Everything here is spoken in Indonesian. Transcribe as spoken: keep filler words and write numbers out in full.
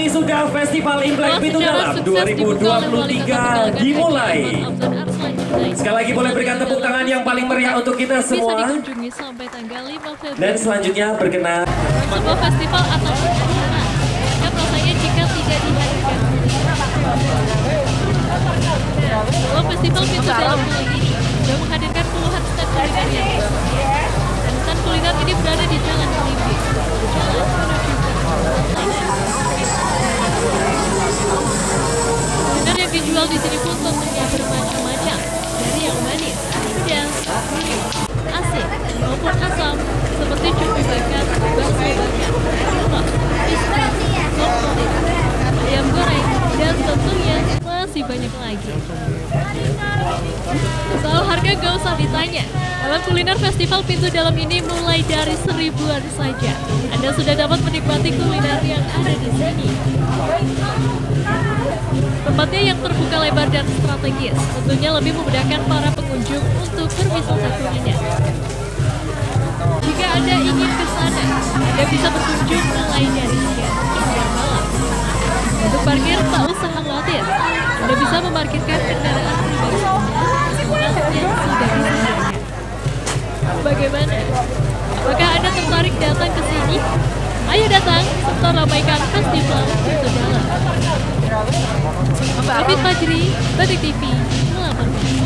resmi sudah Festival Imlek Pintu Dalem dua ribu dua puluh tiga dimulai. Sekali lagi boleh berikan tepuk tangan yang paling meriah untuk kita semua. Bisa dikunjungi sampai tanggal lima Februari. Dan selanjutnya berkenan sebuah festival atau pertunjukan. Jika prosesnya jika tidak dihadirkan. Dalam Festival Pintu Dalem ini sudah menghadirkan puluhan stand kuliner yang berbeda. Dan stand kuliner ini berada di Jalan Kelibik. Kuliner yang dijual di sini pun tentunya bermacam-macam, dari yang manis, pedas, gurih, asin, maupun asam, seperti cumi bakar, bakso bakar, telur, pisang, komplit, ayam goreng, dan tentunya masih banyak lagi. Soal harga gak usah ditanya. Dalam kuliner Festival Pintu Dalem ini mulai dari seribuan saja. Anda sudah dapat menikmati kuliner yang ada di sini. Tempatnya yang terbuka lebar dan strategis tentunya lebih memudahkan para pengunjung untuk berwisata kuliner. Jika Anda ingin ke sana, Anda bisa berkunjung mulai dari siang hingga malam. Untuk parkir tak usah khawatir. Anda bisa memarkirkan kendaraan pribadi yang sudah disediakan. Bagaimana? Apakah Anda tertarik datang ke sini? Ayo datang serta ramaikan Festival Pintu Dalem. Batik T V, Batik T V.